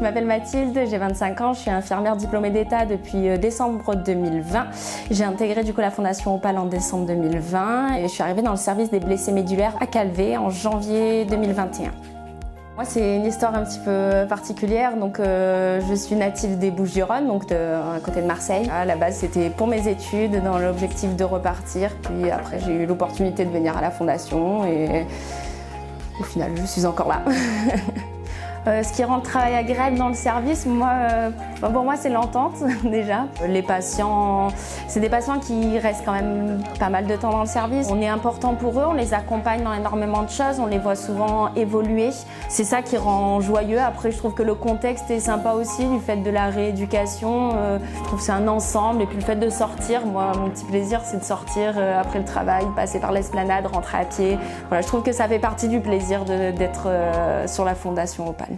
Je m'appelle Mathilde, j'ai 25 ans, je suis infirmière diplômée d'État depuis décembre 2020. J'ai intégré du coup la Fondation Hopale en décembre 2020 et je suis arrivée dans le service des blessés médulaires à Calvé en janvier 2021. Moi, c'est une histoire un petit peu particulière. Donc, je suis native des Bouches-du-Rhône, donc à côté de Marseille. À la base, c'était pour mes études, dans l'objectif de repartir. Puis après, j'ai eu l'opportunité de venir à la Fondation et au final, je suis encore là. Ce qui rend le travail agréable dans le service, pour moi, c'est l'entente déjà. Les patients, c'est des patients qui restent quand même pas mal de temps dans le service. On est important pour eux, on les accompagne dans énormément de choses, on les voit souvent évoluer. C'est ça qui rend joyeux. Après, je trouve que le contexte est sympa aussi, du fait de la rééducation. Je trouve que c'est un ensemble. Et puis le fait de sortir, moi, mon petit plaisir, c'est de sortir après le travail, passer par l'esplanade, rentrer à pied. Voilà, je trouve que ça fait partie du plaisir d'être sur la Fondation Hopale.